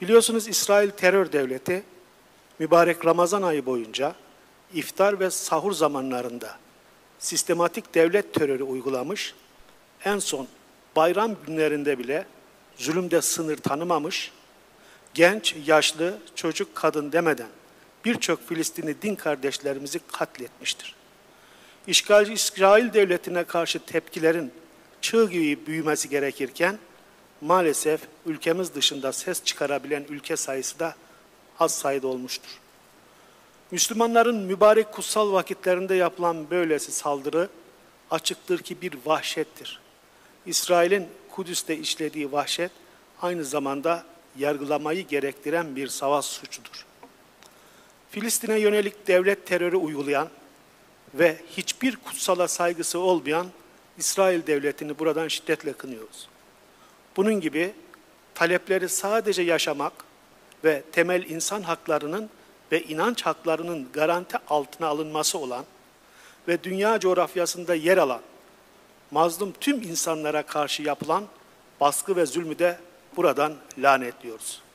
Biliyorsunuz İsrail terör devleti mübarek Ramazan ayı boyunca iftar ve sahur zamanlarında sistematik devlet terörü uygulamış, en son bayram günlerinde bile zulümde sınır tanımamış, genç, yaşlı, çocuk, kadın demeden birçok Filistinli din kardeşlerimizi katletmiştir. İşgalci İsrail devletine karşı tepkilerin çığ gibi büyümesi gerekirken maalesef ülkemiz dışında ses çıkarabilen ülke sayısı da az sayıda olmuştur. Müslümanların mübarek kutsal vakitlerinde yapılan böylesi saldırı açıktır ki bir vahşettir. İsrail'in Kudüs'te işlediği vahşet aynı zamanda yargılamayı gerektiren bir savaş suçudur. Filistin'e yönelik devlet terörü uygulayan ve hiçbir kutsala saygısı olmayan İsrail devletini buradan şiddetle kınıyoruz. Bunun gibi talepleri sadece yaşamak ve temel insan haklarının ve inanç haklarının garanti altına alınması olan ve dünya coğrafyasında yer alan mazlum tüm insanlara karşı yapılan baskı ve zulmü de buradan lanetliyoruz.